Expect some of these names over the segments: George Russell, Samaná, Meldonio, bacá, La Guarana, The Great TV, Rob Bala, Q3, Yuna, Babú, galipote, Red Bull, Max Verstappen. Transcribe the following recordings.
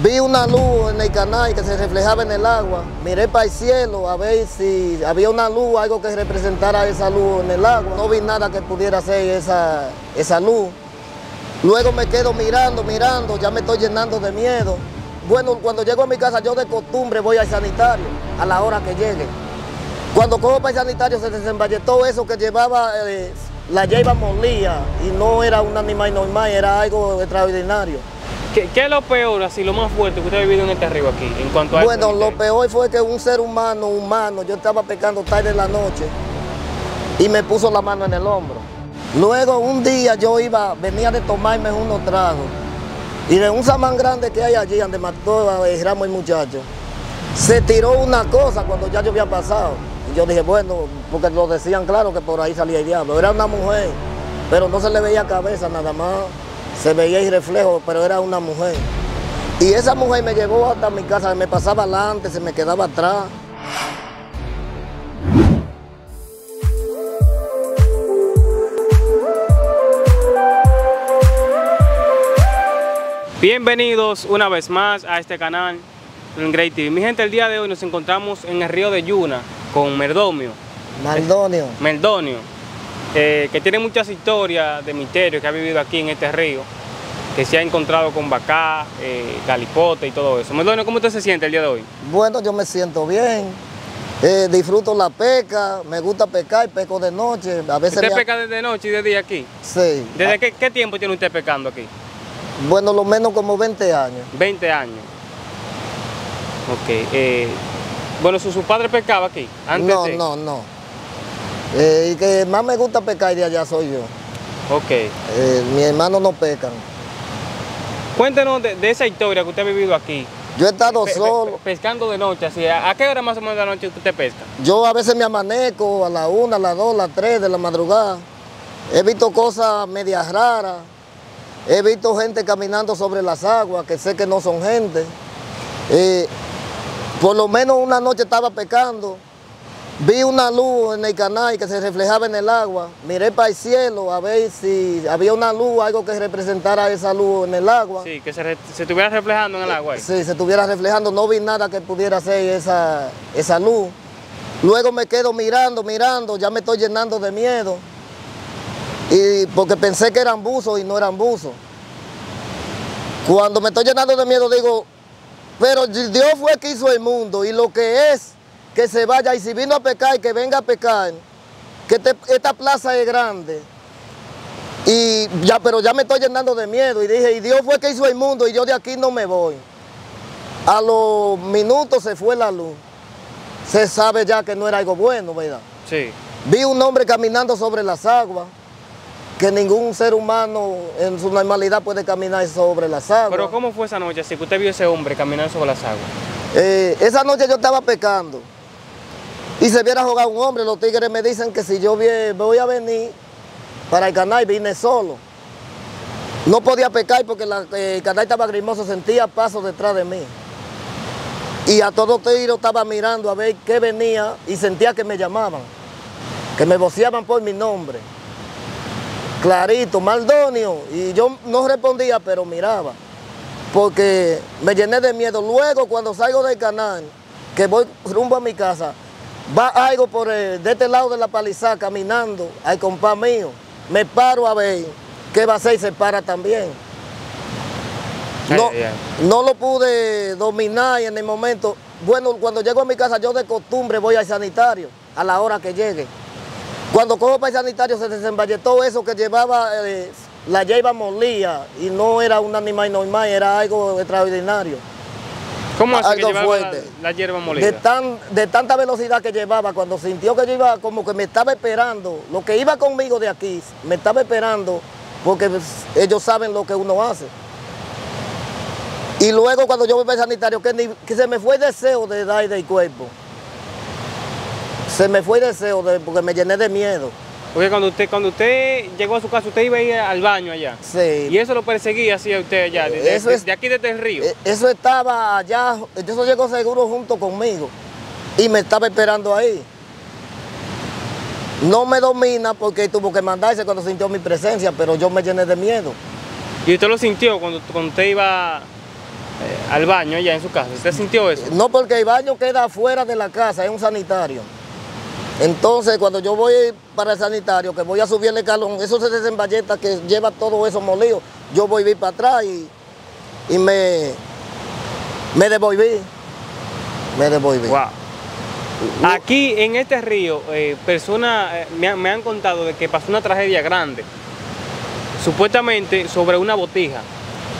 Vi una luz en el canal que se reflejaba en el agua. Miré para el cielo a ver si había una luz, algo que representara esa luz en el agua. No vi nada que pudiera ser esa luz. Luego me quedo mirando, ya me estoy llenando de miedo. Bueno, cuando llego a mi casa yo de costumbre voy al sanitario a la hora que llegue. Cuando cojo para el sanitario se desemballetó eso que llevaba la yeiva molía y no era un animal normal, era algo extraordinario. ¿Qué es lo peor, así lo más fuerte que usted ha vivido en este río aquí, en cuanto a bueno, lo peor fue que un ser humano, yo estaba pescando tarde en la noche y me puso la mano en el hombro. Luego un día yo venía de tomarme unos tragos y de un samán grande que hay allí, donde mató a Ramos el muchacho, se tiró una cosa cuando ya yo había pasado. Y yo dije, bueno, porque lo decían claro que por ahí salía el diablo. Era una mujer, pero no se le veía cabeza nada más. Se veía el reflejo, pero era una mujer. Y esa mujer me llevó hasta mi casa, me pasaba adelante, se me quedaba atrás. Bienvenidos una vez más a este canal, The Great TV. Mi gente, el día de hoy nos encontramos en el río de Yuna con Meldonio. Que tiene muchas historias de misterio que ha vivido aquí en este río, que se ha encontrado con bacá, galipote y todo eso. Meldonio, ¿cómo usted se siente el día de hoy? Bueno, yo me siento bien, disfruto la pesca, me gusta pescar y pesco de noche. A veces ¿Usted pesca desde noche y de día aquí? Sí. ¿Desde qué tiempo tiene usted pescando aquí? Bueno, lo menos como 20 años. 20 años. Ok. Bueno, ¿su padre pescaba aquí? Antes no, de... no. Y que más me gusta pescar de allá soy yo. Ok. Mis hermanos no pescan. Cuéntenos de esa historia que usted ha vivido aquí. Yo he estado solo. Pescando de noche, así. ¿A qué hora más o menos de la noche usted pesca? Yo a veces me amanezco a la 1, a las 2, a las 3 de la madrugada. He visto cosas medias raras. He visto gente caminando sobre las aguas, que sé que no son gente. Por lo menos una noche estaba pescando. Vi una luz en el canal que se reflejaba en el agua. Miré para el cielo a ver si había una luz, algo que representara esa luz en el agua. Sí, que se estuviera reflejando en el agua. Sí, se estuviera reflejando. No vi nada que pudiera ser esa luz. Luego me quedo mirando, ya me estoy llenando de miedo. Y porque pensé que eran buzos y no eran buzos. Cuando me estoy llenando de miedo digo, pero Dios fue el que hizo el mundo y lo que es, que se vaya, y si vino a pescar y que venga a pescar, que esta plaza es grande. Y ya, pero ya me estoy llenando de miedo y dije, y Dios fue que hizo el mundo y yo de aquí no me voy. A los minutos se fue la luz. Se sabe ya que no era algo bueno, ¿verdad? Sí. Vi un hombre caminando sobre las aguas, que ningún ser humano en su normalidad puede caminar sobre las aguas. Pero ¿cómo fue esa noche, si usted vio ese hombre caminar sobre las aguas? Esa noche yo estaba pescando. Y se viera jugar un hombre, los tigres me dicen que si yo voy a venir para el canal, vine solo. No podía pescar porque el canal estaba grimoso, sentía pasos detrás de mí. Y a todo tiro estaba mirando a ver qué venía y sentía que me llamaban, que me voceaban por mi nombre. Clarito, Meldonio. Y yo no respondía, pero miraba, porque me llené de miedo. Luego, cuando salgo del canal, que voy rumbo a mi casa, va algo por de este lado de la palizada caminando al compás mío. Me paro a ver qué va a hacer y se para también. No lo pude dominar en el momento. Bueno, cuando llego a mi casa yo de costumbre voy al sanitario a la hora que llegue. Cuando cojo para el sanitario se desemballetó eso que llevaba la yeiva molía y no era un animal normal, era algo extraordinario. ¿Cómo hace que llevaba la hierba molida? De tanta velocidad que llevaba, cuando sintió que yo iba, como que me estaba esperando. Lo que iba conmigo de aquí, me estaba esperando, porque ellos saben lo que uno hace. Y luego cuando yo voy al sanitario, que se me fue el deseo de dar del cuerpo. Se me fue el deseo, porque me llené de miedo. Porque cuando usted llegó a su casa, usted iba a ir al baño allá. Sí. Y eso lo perseguía así a usted allá, de aquí desde el río. Eso estaba allá, eso llegó seguro junto conmigo. Y me estaba esperando ahí. No me domina porque tuvo que mandarse cuando sintió mi presencia, pero yo me llené de miedo. ¿Y usted lo sintió cuando usted iba al baño allá en su casa. ¿Usted sintió eso? No, porque el baño queda afuera de la casa, es un sanitario. Entonces, cuando yo voy para el sanitario, que voy a subir el escalón, eso se desemballeta, que lleva todo eso molido, yo volví para atrás y me devolví. Me devolví. Wow. Aquí, en este río, personas me han contado de que pasó una tragedia grande, supuestamente sobre una botija.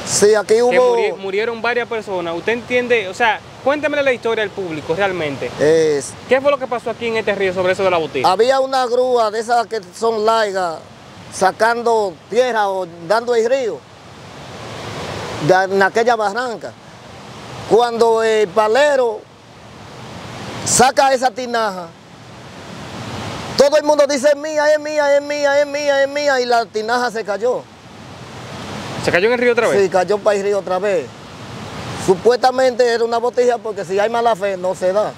Sí, aquí hubo... Murieron varias personas. ¿Usted entiende? O sea, cuéntame la historia al público realmente. ¿Qué fue lo que pasó aquí en este río sobre eso de la botija? Había una grúa de esas que son largas, sacando tierra o dando el río en aquella barranca. Cuando el palero saca esa tinaja, todo el mundo dice, es mía, es mía, es mía, es mía, es mía, y la tinaja se cayó. ¿Se cayó en el río otra vez? Sí, cayó para el río otra vez. Supuestamente era una botija porque si hay mala fe no se da.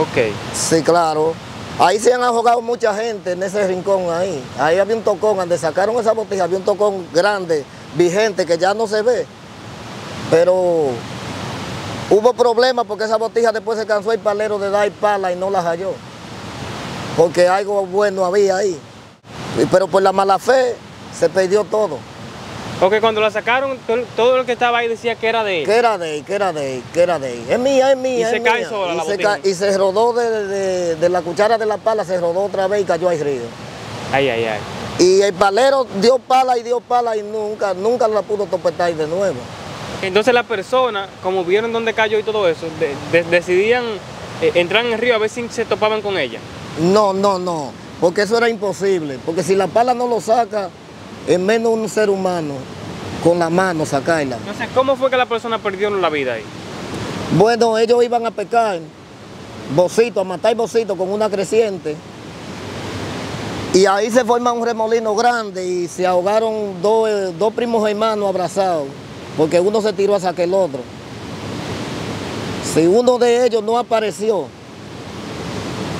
Ok. Sí, claro. Ahí se han ahogado mucha gente en ese rincón ahí. Ahí había un tocón, donde sacaron esa botija, había un tocón grande, vigente, que ya no se ve. Pero hubo problemas porque esa botija después se cansó el palero de dar pala y no la halló. Porque algo bueno había ahí. Pero por la mala fe se perdió todo. Porque cuando la sacaron, todo lo que estaba ahí decía que era de él. Que era de él, que era de él, que era de él. Es mía, es mía, es mía. Y se cae sola la botella. Y se rodó de la cuchara de la pala, se rodó otra vez y cayó al río. Ay, ay, ay. Y el palero dio pala y nunca la pudo topetar de nuevo. Entonces las personas, como vieron dónde cayó y todo eso, decidían entrar en el río a ver si se topaban con ella. No, no, no, porque eso era imposible. Porque si la pala no lo saca... Es menos un ser humano con la mano sacarla. Entonces, ¿cómo fue que la persona perdió la vida ahí? Bueno, ellos iban a pescar bocitos, a matar bocitos con una creciente. Y ahí se forma un remolino grande y se ahogaron dos primos hermanos abrazados, porque uno se tiró hasta que el otro. Si uno de ellos no apareció,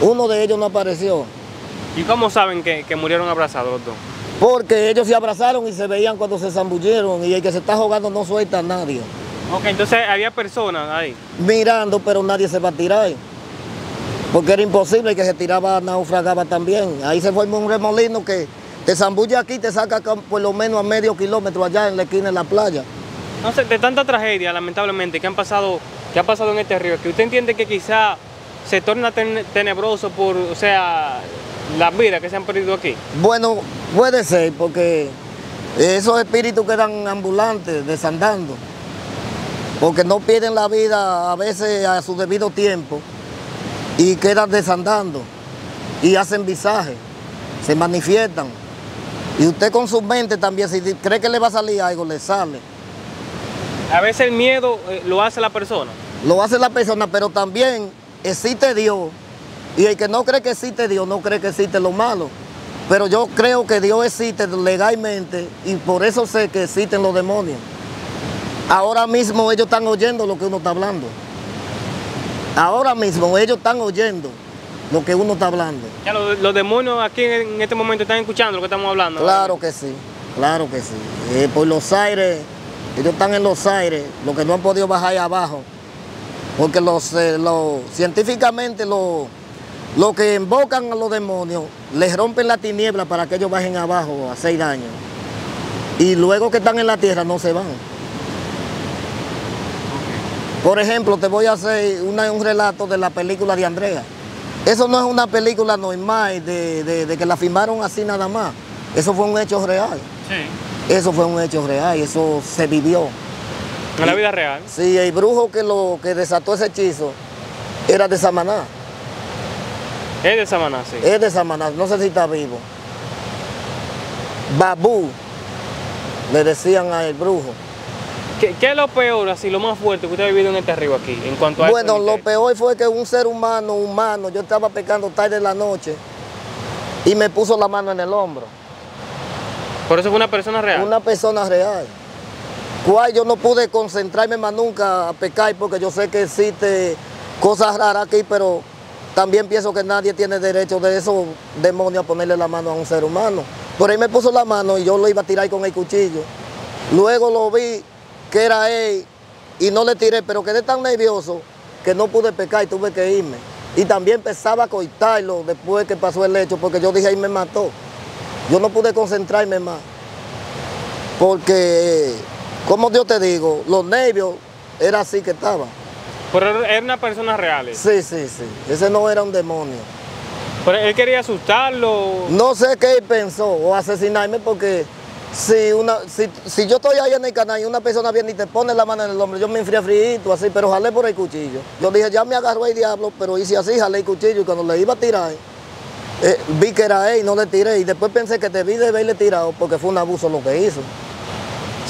uno de ellos no apareció. ¿Y cómo saben que murieron abrazados los dos? Porque ellos se abrazaron y se veían cuando se zambullieron y el que se está jugando no suelta a nadie. Ok, entonces había personas ahí. Mirando, pero nadie se va a tirar. Porque era imposible, el que se tiraba naufragaba también. Ahí se formó un remolino que te zambulle aquí y te saca por lo menos a medio kilómetro allá en la esquina de la playa. Entonces, de tanta tragedia, lamentablemente, que ha pasado en este río, que usted entiende que quizá se torna tenebroso por, o sea, las vidas que se han perdido aquí. Bueno, puede ser, porque esos espíritus quedan ambulantes, desandando, porque no pierden la vida a veces a su debido tiempo y quedan desandando y hacen visajes, se manifiestan. Y usted con su mente también, si cree que le va a salir algo, le sale. A veces el miedo lo hace la persona. Lo hace la persona, pero también existe Dios. Y el que no cree que existe Dios, no cree que existe lo malo. Pero yo creo que Dios existe legalmente y por eso sé que existen los demonios. Ahora mismo ellos están oyendo lo que uno está hablando. Ahora mismo ellos están oyendo lo que uno está hablando. Ya, los demonios aquí en este momento están escuchando lo que estamos hablando. Claro que sí, claro que sí. Por los aires, ellos están en los aires, los que no han podido bajar ahí abajo. Porque científicamente los que invocan a los demonios, les rompen la tiniebla para que ellos bajen abajo a 6 años. Y luego que están en la tierra no se van. Por ejemplo, te voy a hacer un relato de la película de Andrea. Eso no es una película normal de que la filmaron así nada más. Eso fue un hecho real. Sí. Eso fue un hecho real, eso se vivió. ¿En la vida real? Sí, el brujo que desató ese hechizo era de Samaná. Es de Samaná, sí. Es de Samaná, no sé si está vivo. Babú, le decían al brujo. ¿Qué es lo peor, así, lo más fuerte que usted ha vivido en este río aquí? En cuanto a bueno, lo peor fue que un ser humano, yo estaba pescando tarde en la noche y me puso la mano en el hombro. ¿Por eso fue una persona real? Una persona real. Cual yo no pude concentrarme más nunca a pescar porque yo sé que existe cosas raras aquí, pero... También pienso que nadie tiene derecho de esos demonios a ponerle la mano a un ser humano. Por ahí me puso la mano y yo lo iba a tirar con el cuchillo. Luego lo vi que era él y no le tiré, pero quedé tan nervioso que no pude pescar y tuve que irme. Y también empezaba a cortarlo después que pasó el hecho, porque yo dije, ahí me mató. Yo no pude concentrarme más, porque, como yo te digo, los nervios era así que estaba. Pero era una persona real. Sí, sí, sí. Ese no era un demonio. Pero él quería asustarlo. No sé qué pensó, o asesinarme, porque si yo estoy ahí en el canal y una persona viene y te pone la mano en el hombro, yo me enfrié frío así, pero jalé por el cuchillo. Yo dije, ya me agarró el diablo, pero hice así, jalé el cuchillo, y cuando le iba a tirar, vi que era él y no le tiré. Y después pensé que debí de haberle tirado, porque fue un abuso lo que hizo.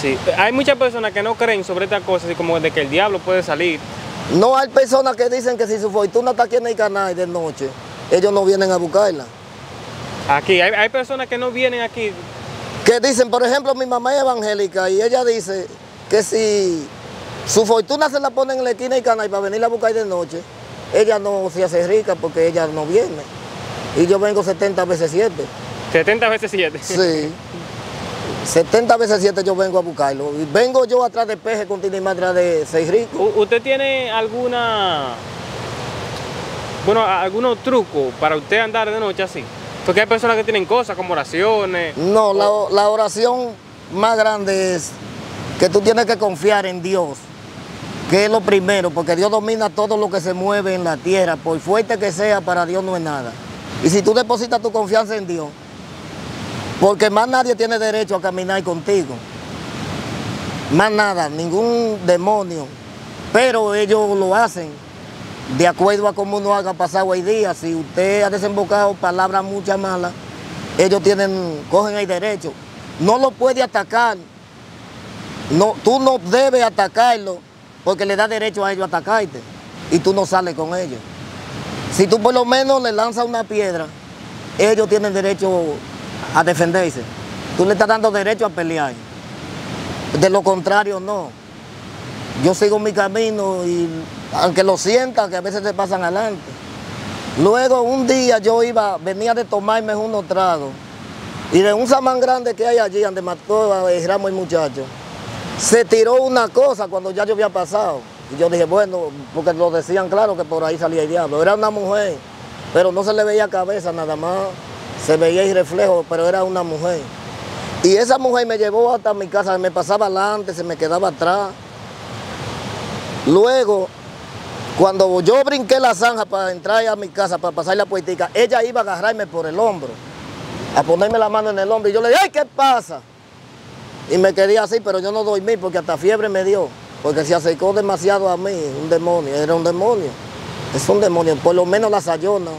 Sí, hay muchas personas que no creen sobre estas cosas, como de que el diablo puede salir. No, hay personas que dicen que si su fortuna está aquí en el canal de noche, ellos no vienen a buscarla. Aquí, hay personas que no vienen aquí. Que dicen, por ejemplo, mi mamá es evangélica y ella dice que si su fortuna se la pone en la esquina del canal para venir a buscar de noche, ella no se hace rica porque ella no viene. Y yo vengo 70 veces 7. ¿70 veces 7? Sí. 70 veces 7 yo vengo a buscarlo. Vengo yo atrás de peje, continuamente atrás de seis ricos. ¿Usted tiene algún truco para usted andar de noche así? Porque hay personas que tienen cosas como oraciones. No, la oración más grande es que tú tienes que confiar en Dios, que es lo primero, porque Dios domina todo lo que se mueve en la tierra. Por fuerte que sea, para Dios no es nada. Y si tú depositas tu confianza en Dios, porque más nadie tiene derecho a caminar contigo. Más nada, ningún demonio. Pero ellos lo hacen de acuerdo a cómo uno haga pasado hoy día. Si usted ha desembocado palabras muchas malas, ellos cogen el derecho. No lo puede atacar. No, tú no debes atacarlo porque le da derecho a ellos a atacarte. Y tú no sales con ellos. Si tú por lo menos le lanzas una piedra, ellos tienen derecho a defenderse. Tú le estás dando derecho a pelear. De lo contrario, no. Yo sigo mi camino y aunque lo sienta, que a veces te pasan adelante. Luego un día yo venía de tomarme unos tragos y de un samán grande que hay allí, donde mató a Ramos el muchacho, se tiró una cosa cuando ya yo había pasado. Y yo dije, bueno, porque lo decían claro que por ahí salía el diablo. Era una mujer, pero no se le veía cabeza nada más. Se veía el reflejo, pero era una mujer. Y esa mujer me llevó hasta mi casa, me pasaba adelante, se me quedaba atrás. Luego, cuando yo brinqué la zanja para entrar a mi casa, para pasar la puertica, ella iba a agarrarme por el hombro, a ponerme la mano en el hombro. Y yo le dije, ¡ay, qué pasa! Y me quedé así, pero yo no dormí porque hasta fiebre me dio, porque se acercó demasiado a mí, un demonio. Era un demonio, es un demonio, por lo menos la sayona.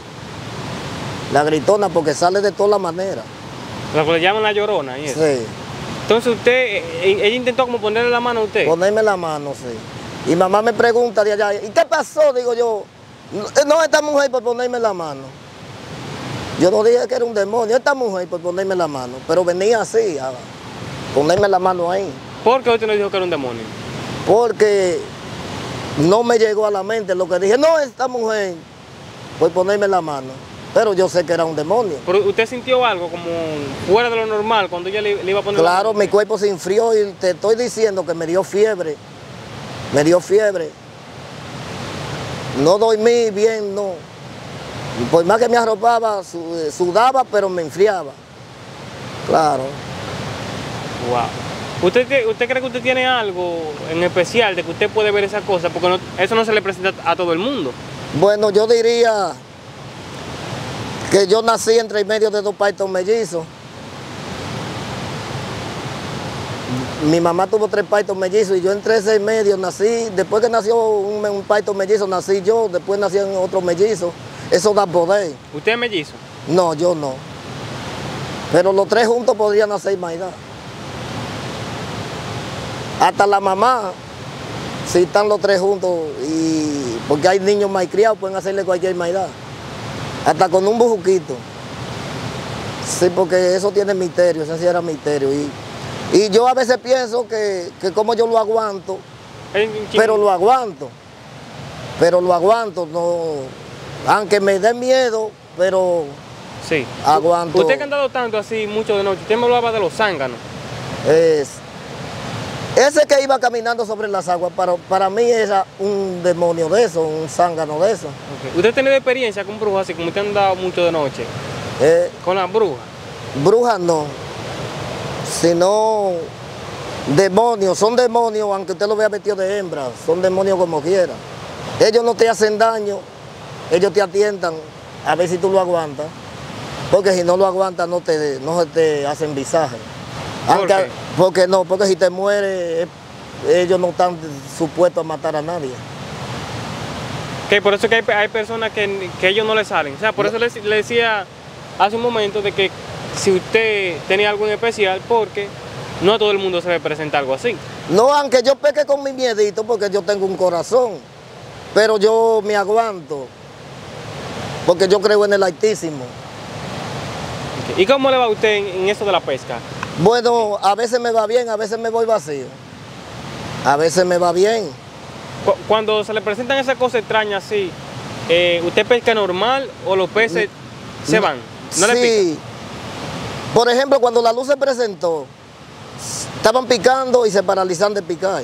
La gritona, porque sale de todas las maneras. Lo que le llaman la llorona, ¿y eso? Sí. Entonces usted, ella intentó como ponerle la mano a usted. Ponerme la mano, sí. Y mamá me pregunta de allá, ¿y qué pasó? Digo yo, no, esta mujer por ponerme la mano. Yo no dije que era un demonio, esta mujer por ponerme la mano. Pero venía así, a ponerme la mano ahí. ¿Por qué usted no dijo que era un demonio? Porque no me llegó a la mente lo que dije, no, esta mujer por ponerme la mano. Pero yo sé que era un demonio. ¿Pero usted sintió algo como fuera de lo normal cuando ella le iba a poner? Claro, mi cuerpo se enfrió y te estoy diciendo que me dio fiebre. Me dio fiebre. No dormí bien, no. Por más que me arropaba, sudaba, pero me enfriaba. Claro. Wow. ¿Usted cree que usted tiene algo en especial de que usted puede ver esas cosas? Porque no, eso no se le presenta a todo el mundo. Bueno, yo diría que yo nací entre el medio de dos partos mellizos. Mi mamá tuvo tres partos mellizos y yo entre ese medio nací. Después que nació un parto mellizo, nací yo. Después nacían otros mellizos. Eso da poder. ¿Usted es mellizo? No, yo no. Pero los tres juntos podrían nacer más edad. Hasta la mamá, si están los tres juntos, y porque hay niños malcriados, pueden hacerle cualquier maldad. Hasta con un bujuquito. Sí, porque eso tiene misterio, eso sí era misterio. Y yo a veces pienso que como yo lo aguanto, pero lo aguanto. Pero lo aguanto, no, aunque me dé miedo, pero sí aguanto. Usted que ha andado tanto así mucho de noche, usted me hablaba de los zánganos. Ese que iba caminando sobre las aguas, para mí era un demonio de eso, un zángano de eso. Okay. ¿Usted ha tenido experiencia con brujas, así como usted ha andado mucho de noche? ¿Con las brujas? Brujas no, sino demonios. Son demonios, aunque usted lo vea metido de hembra, son demonios como quiera. Ellos no te hacen daño, ellos te atientan, a ver si tú lo aguantas. Porque si no lo aguantas, no te hacen visaje. ¿Por qué? Porque si te mueres, ellos no están supuestos a matar a nadie. Que por eso que hay personas que ellos no le salen. O sea, por eso le decía hace un momento de que si usted tenía algo en especial, porque no a todo el mundo se le presenta algo así. No, aunque yo peque con mi miedito, porque yo tengo un corazón, pero yo me aguanto, porque yo creo en el Altísimo. Okay. ¿Y cómo le va a usted en eso de la pesca? Bueno, a veces me va bien, a veces me voy vacío. A veces me va bien. Cuando se le presentan esas cosas extrañas así, ¿usted pesca normal o los peces se van? ¿No le pican? Por ejemplo, cuando la luz se presentó, estaban picando y se paralizaron de picar.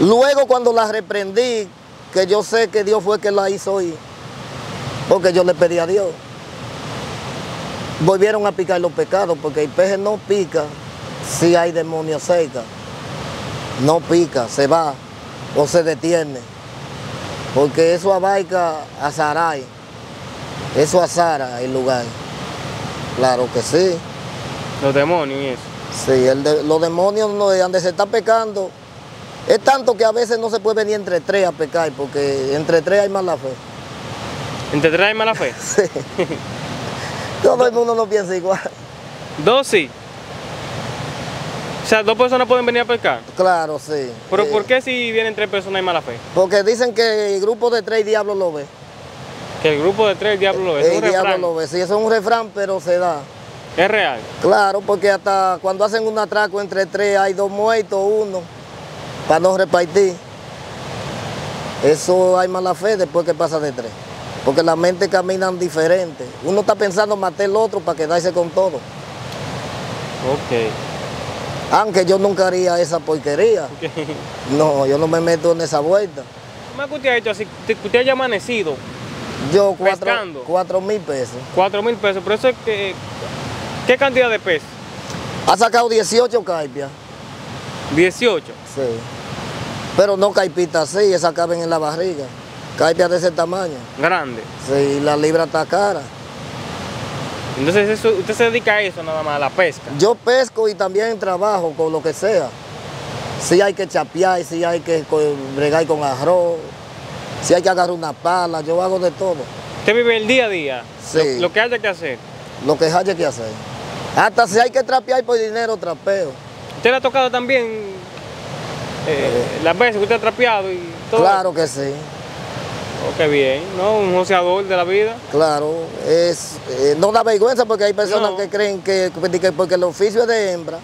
Luego cuando la reprendí, que yo sé que Dios fue que la hizo hoy, porque yo le pedí a Dios, volvieron a picar los pescados, porque el peje no pica si hay demonio cerca. No pica, se va o se detiene. Porque eso abarca a Saray. Eso azara el lugar. Claro que sí. Los demonios y eso. Sí, los demonios no, donde se está pecando. Es tanto que a veces no se puede venir entre tres a pecar, porque entre tres hay mala fe. ¿Entre tres hay mala fe? Sí. Todo el mundo no piensa igual. ¿Dos sí? O sea, ¿dos personas pueden venir a pescar? Claro, sí. ¿Pero por qué si vienen tres personas hay mala fe? Porque dicen que el grupo de tres diablos lo ve. Que el grupo de tres diablos lo ve. El diablo lo ve, sí, eso es un refrán, pero se da. ¿Es real? Claro, porque hasta cuando hacen un atraco entre tres hay dos muertos, uno, para no repartir. Eso hay mala fe después que pasa de tres. Porque las mentes caminan diferente. Uno está pensando matar al otro para quedarse con todo. Ok. Aunque yo nunca haría esa porquería. Okay. No, yo no me meto en esa vuelta. ¿Cómo usted ha hecho así? ¿Usted haya amanecido? Yo, pescando. 4,000 pesos. 4,000 pesos, pero eso es que... ¿Qué cantidad de pesos? Ha sacado 18 caipias. ¿18? Sí. Pero no caipitas así, esas caben en la barriga. Caipia de ese tamaño. Grande. Sí, la libra está cara. Entonces, eso, ¿usted se dedica a eso nada más, a la pesca? Yo pesco y también trabajo con lo que sea. Si hay que chapear, si hay que bregar con arroz, si hay que agarrar una pala, yo hago de todo. ¿Usted vive el día a día? Sí. Lo que haya que hacer. Lo que haya que hacer. Hasta si hay que trapear por dinero, trapeo. ¿Usted le ha tocado también las veces que usted ha trapeado y todo? Claro que sí. Oh, qué bien, ¿no? Un joseador de la vida. Claro, no da vergüenza porque hay personas que creen que porque el oficio es de hembra,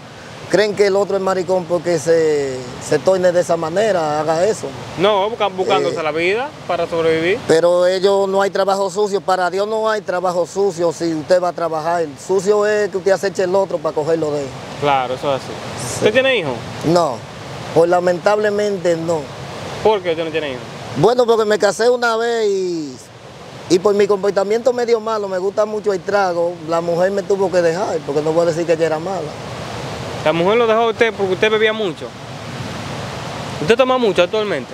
creen que el otro es maricón porque se torne de esa manera, haga eso. No, buscándose la vida para sobrevivir. Pero ellos no hay trabajo sucio, para Dios no hay trabajo sucio si usted va a trabajar. El sucio es que usted aceche el otro para cogerlo de él. Claro, eso es así. Sí. ¿Usted tiene hijos? No, pues lamentablemente no. ¿Por qué usted no tiene hijos? Bueno, porque me casé una vez y por mi comportamiento medio malo, me gusta mucho el trago, la mujer me tuvo que dejar, porque no voy a decir que ella era mala. ¿La mujer lo dejó a usted porque usted bebía mucho? ¿Usted toma mucho actualmente?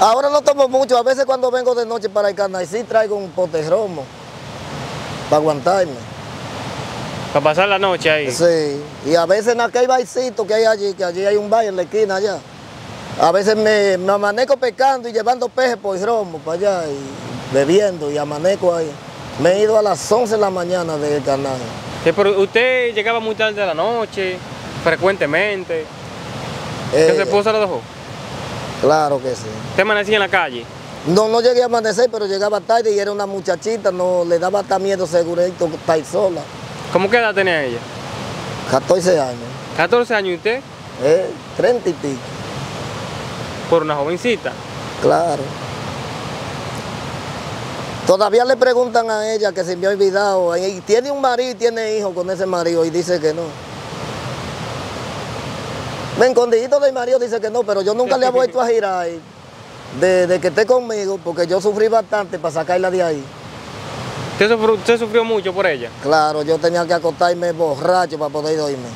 Ahora no tomo mucho, a veces cuando vengo de noche para el canal, sí traigo un pote de romo, para aguantarme. ¿Para pasar la noche ahí? Sí, y a veces en aquel barecito que hay allí, que allí hay un bar en la esquina allá. A veces me amanezco pescando y llevando peje por el romo para allá, y bebiendo y amanezco ahí. Me he ido a las 11 de la mañana del canal. Sí, pero usted llegaba muy tarde de la noche, frecuentemente. ¿Su esposa lo dejó? Claro que sí. ¿Usted amanecía en la calle? No, no llegué a amanecer, pero llegaba tarde y era una muchachita, no le daba tan miedo segurito estar sola. ¿Cómo qué edad tenía ella? 14 años. ¿14 años y usted? 30 y pico. ¿Por una jovencita? Claro. Todavía le preguntan a ella que se me ha olvidado. Tiene un marido y tiene hijos con ese marido y dice que no. De escondidito de Mario dice que no, pero yo nunca le he vuelto a girar desde que esté conmigo, porque yo sufrí bastante para sacarla de ahí. ¿Usted sufrió mucho por ella? Claro, yo tenía que acostarme borracho para poder dormirme.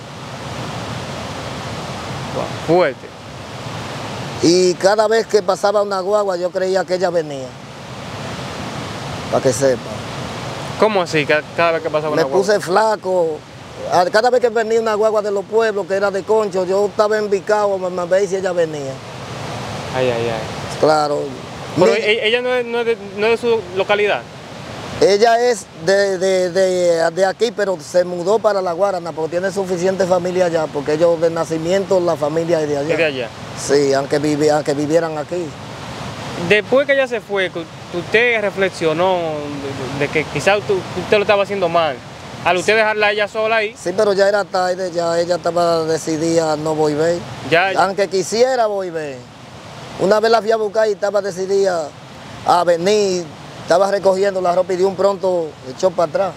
Wow, fuerte. Y cada vez que pasaba una guagua yo creía que ella venía. Para que sepa. ¿Cómo así? Cada vez que pasaba una guagua. Me puse flaco. Cada vez que venía una guagua de los pueblos, que era de concho, yo estaba embicado, me veía si ella venía. Ay, ay, ay. Claro. Pero ella no es de su localidad. Ella es de aquí, pero se mudó para La Guarana, porque tiene suficiente familia allá, porque ellos de nacimiento la familia es de allá. ¿Es de allá? Sí, aunque vivieran aquí. Después que ella se fue, usted reflexionó de que quizás usted lo estaba haciendo mal. Al usted dejarla ella sola ahí. Sí, pero ya era tarde, ya ella estaba decidida a no volver. Ya, aunque quisiera volver. Una vez la fui a buscar y estaba decidida a venir. Estaba recogiendo la ropa y de un pronto echó para atrás.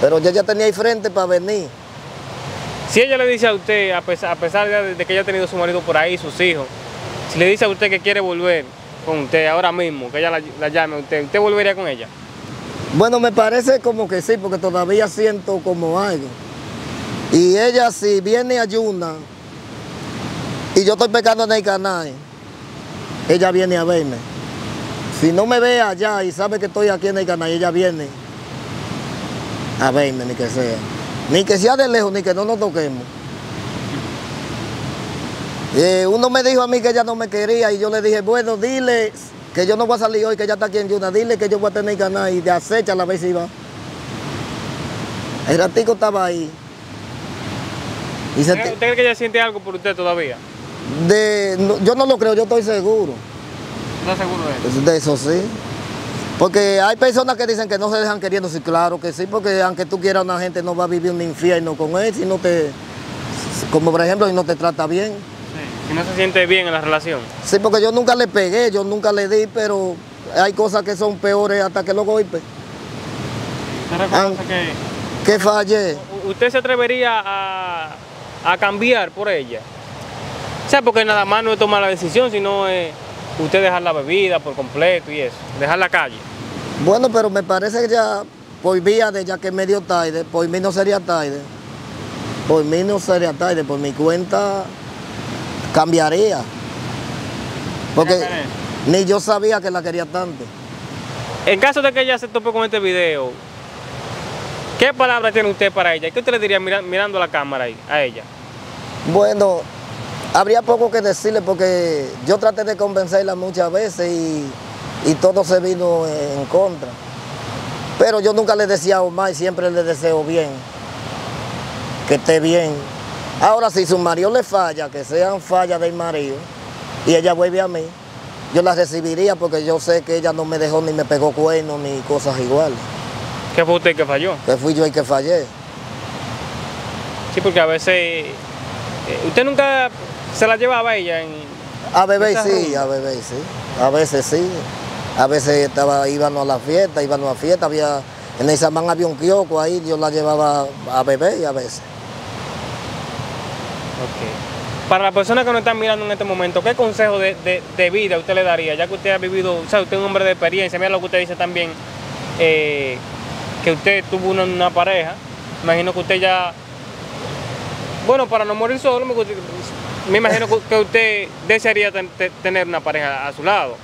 Pero yo ya tenía ahí frente para venir. Si ella le dice a usted, a pesar de que ella ha tenido su marido por ahí, sus hijos, si le dice a usted que quiere volver con usted ahora mismo, que ella la llame a usted, ¿usted volvería con ella? Bueno, me parece como que sí, porque todavía siento como algo. Y ella si viene a Yuna y yo estoy pecando en el canal, ella viene a verme. Si no me ve allá y sabe que estoy aquí en el canal, ella viene a verme, ni que sea. Ni que sea de lejos, ni que no nos toquemos. Uno me dijo a mí que ella no me quería y yo le dije, bueno, dile que yo no voy a salir hoy, que ella está aquí en Yuna, dile que yo voy a tener canal y de acecha la vez si va. El ratico estaba ahí. Y ¿usted cree que ella siente algo por usted todavía? Yo no lo creo, yo estoy seguro. ¿Estás seguro de eso? De eso sí. Porque hay personas que dicen que no se dejan queriendo. Sí, claro que sí, porque aunque tú quieras una gente no va a vivir un infierno con él si no te, como por ejemplo, si no te trata bien. Sí, si no se siente bien en la relación. Sí, porque yo nunca le pegué, yo nunca le di, pero hay cosas que son peores hasta que lo golpe. ¿Usted reconoce que fallé? ¿Usted se atrevería a cambiar por ella? O sea, porque nada más no es tomar la decisión, sino usted dejar la bebida por completo y eso, dejar la calle. Bueno, pero me parece que ya, por vía de ya que es medio tarde, por mí no sería tarde. Por mí no sería tarde, por mi cuenta cambiaría. Porque ni yo sabía que la quería tanto. En caso de que ella se tope con este video, ¿qué palabras tiene usted para ella? ¿Qué usted le diría mirando la cámara ahí, a ella? Bueno, habría poco que decirle porque yo traté de convencerla muchas veces y todo se vino en contra. Pero yo nunca le decía mal, siempre le deseo bien, que esté bien. Ahora si su marido le falla, que sean fallas del marido y ella vuelve a mí, yo la recibiría porque yo sé que ella no me dejó ni me pegó cuernos ni cosas iguales. ¿Qué fue usted que falló? Que fui yo el que fallé. Sí, porque a veces... ¿Usted nunca se la llevaba a ella? A beber sí, a beber sí. A veces sí. A veces íbamos a la fiesta, había, en el Samán había un kiosco ahí, yo la llevaba a beber y a veces. Okay. Para las personas que nos están mirando en este momento, ¿qué consejo de vida usted le daría? Ya que usted ha vivido, o sea, usted es un hombre de experiencia, mira lo que usted dice también, que usted tuvo una pareja, imagino que usted ya... Bueno, para no morir solo, me imagino que usted desearía tener una pareja a su lado.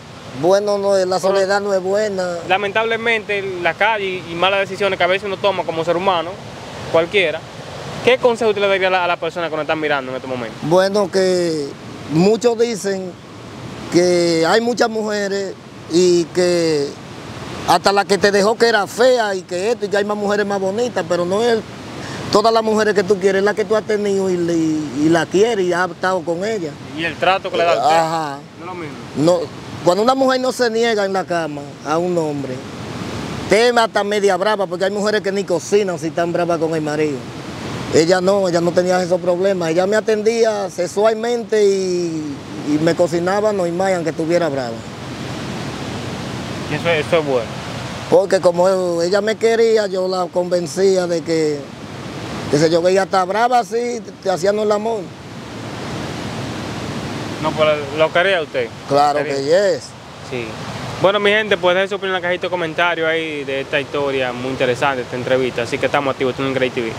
Bueno, no, la soledad no es buena. Lamentablemente, la calle y malas decisiones que a veces uno toma como ser humano, cualquiera, ¿qué consejo usted le daría a la persona que nos están mirando en este momento? Bueno, que muchos dicen que hay muchas mujeres y que hasta la que te dejó que era fea y que esto, y que hay más mujeres más bonitas, pero no es... Todas las mujeres que tú quieres, la que tú has tenido y la quieres y has estado con ella. Y el trato que le da a usted. Ajá. No es lo mismo. No, cuando una mujer no se niega en la cama a un hombre, te mata media brava, porque hay mujeres que ni cocinan si están bravas con el marido. Ella no tenía esos problemas. Ella me atendía sexualmente y me cocinaba normal aunque estuviera brava. Eso es bueno. Porque como ella me quería, yo la convencía de que... Dice, yo veía hasta brava así, te hacían el amor. No, pero lo quería usted. Claro que yes. Sí. Bueno, mi gente, pues dejen su opinión en la cajita de comentarios ahí de esta historia muy interesante, esta entrevista. Así que estamos activos en The Great TV.